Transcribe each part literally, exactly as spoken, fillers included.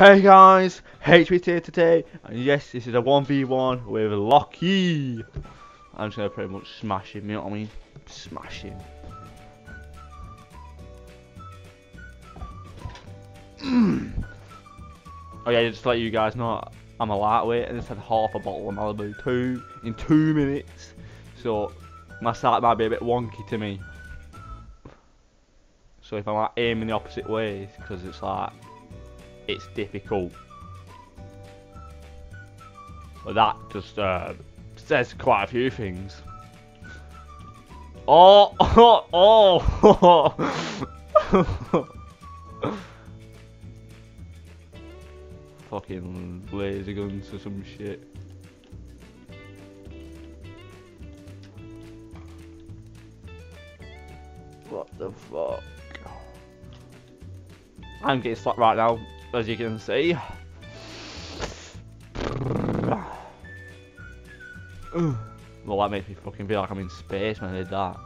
Hey guys, H B T here today, and yes, this is a one v one with Locky. I'm just gonna pretty much smash him, you know what I mean? Smash him. Mm. Oh yeah, just to let you guys know, I'm a lightweight and I just had half a bottle of Malibu two in two minutes. So my sight might be a bit wonky to me. So if I'm like aiming the opposite ways, because it's like, it's difficult, but that just uh, says quite a few things. Oh, oh, oh! Fucking laser guns or some shit. What the fuck? I'm getting slapped right now, as you can see. Well, that makes me fucking feel like I'm in space when I did that.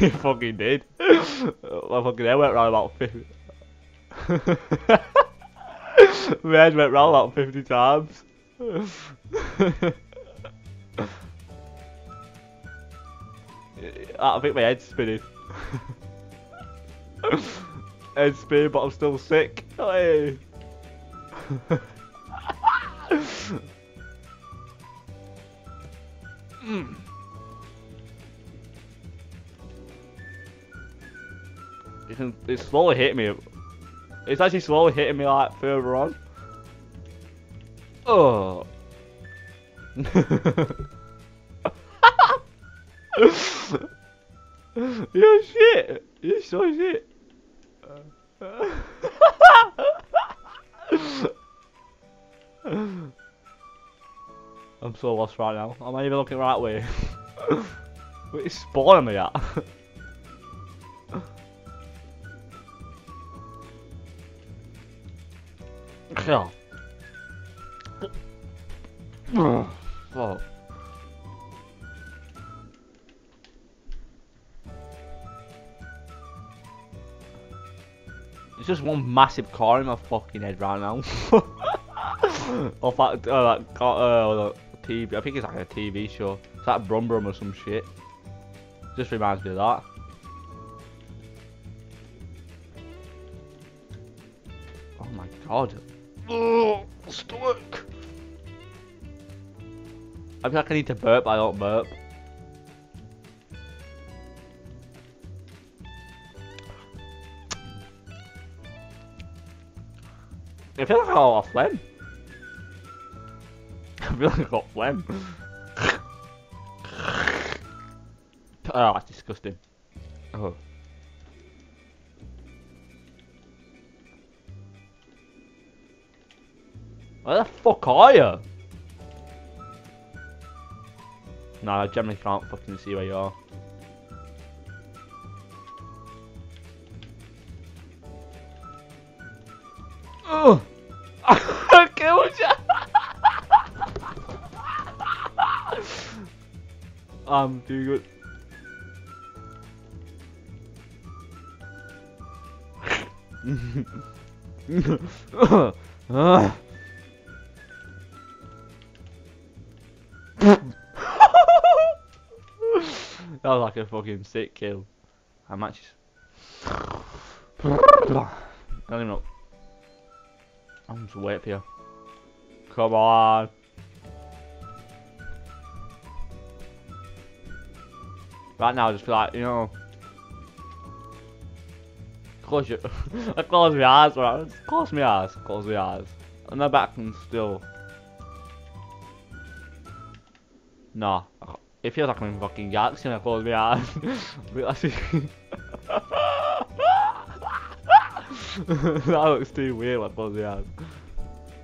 It fucking did. My fucking head went round about fifty. My head went round about fifty times. I think my head's spinning. Head spin, but I'm still sick. Hey. mm. It can, it's slowly hitting me. It's actually slowly hitting me like further on. Oh. You're shit. You're so shit. I'm so lost right now. I'm not even looking the right way. What is spawning me at? Oh. It's just one massive car in my fucking head right now. Off that, uh, that car, uh, that T V, I think it's like a T V show. It's like Brum Brum or some shit. Just reminds me of that. Oh my god. Oh, stomach. I feel like I need to burp, but I don't burp. I feel like I got phlegm. I feel like I got phlegm. Oh, that's disgusting. Oh. Where the fuck are you? No, I generally can't fucking see where you are. Oh. I killed you! I'm too good. That was like a fucking sick kill. I matches. I don't even know. I'm just waiting for you. Come on. Right now, I just feel like, you know. Close your. I close my eyes, right? Close my eyes. Close my eyes. And my back can still. Nah. It feels like I'm in fucking galaxy and I close my eyes. That looks too weird, like Buzzy has.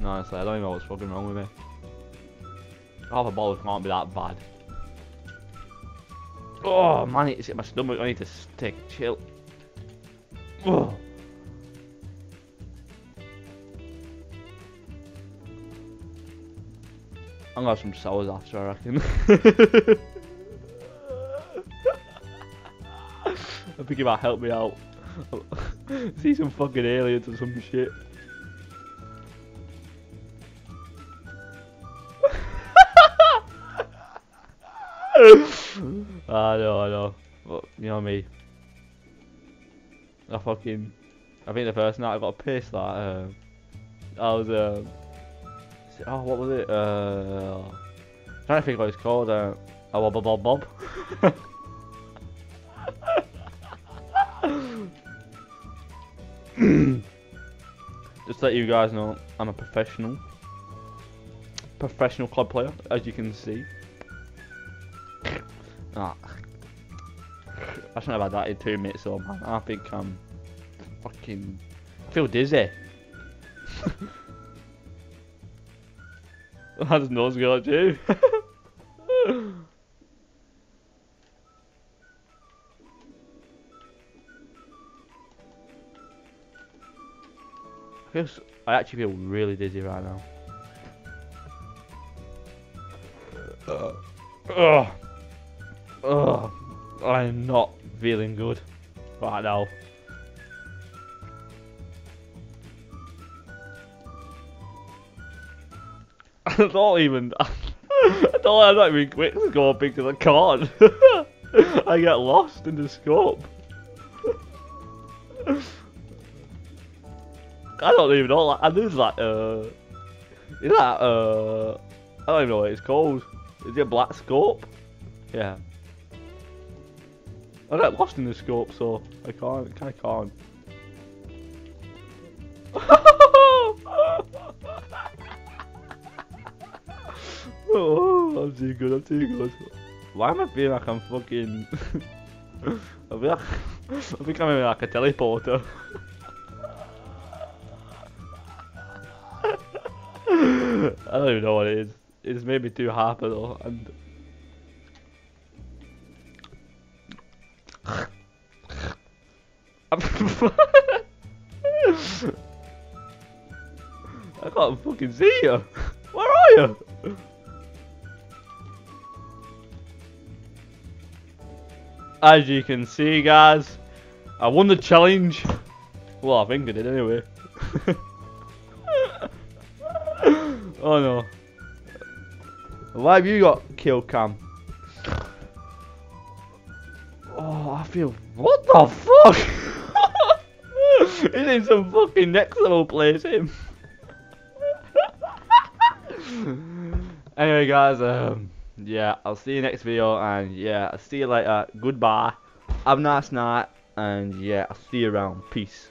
No, honestly, I don't even know what's fucking wrong with me. Half a bottle can't be that bad. Oh man, it's hit my stomach, I need to take a chill. Oh. I'm gonna have some sours after, I reckon. I think it might help me out. See some fucking aliens or some shit. I know, I know. But you know me. I fucking. I think the first night I got pissed that uh, I was. Uh, oh, what was it? Uh, I'm trying to think what it's called. Uh, a wobble bob bob. Just to let you guys know, I'm a professional, professional club player, as you can see. Ah. I shouldn't have had that in two minutes, so man, I think I'm fucking I feel dizzy. That does not go to you. I actually feel really dizzy right now. Uh, Ugh. Ugh. I'm not feeling good right now. I don't even. I don't. I'm not even quick scoping because I can't. I get lost in the scope. I don't even know, like, I lose that, uh, is that, uh, I don't even know what it's called, is it a black scope? Yeah. I got lost in the scope, so I can't, I can't. Oh, I'm too good, I'm too good. Why am I feeling like I'm fucking, I, feel like, I think I'm like a teleporter. I don't even know what it is. It's made me too happy though. And I can't fucking see you. Where are you? As you can see, guys, I won the challenge. Well, I think I did anyway. Oh no. Why have you got kill cam? Oh, I feel. What the fuck? He's in some fucking next level place, him. Anyway, guys, um, yeah, I'll see you next video, and yeah, I'll see you later. Goodbye. Have a nice night, and yeah, I'll see you around. Peace.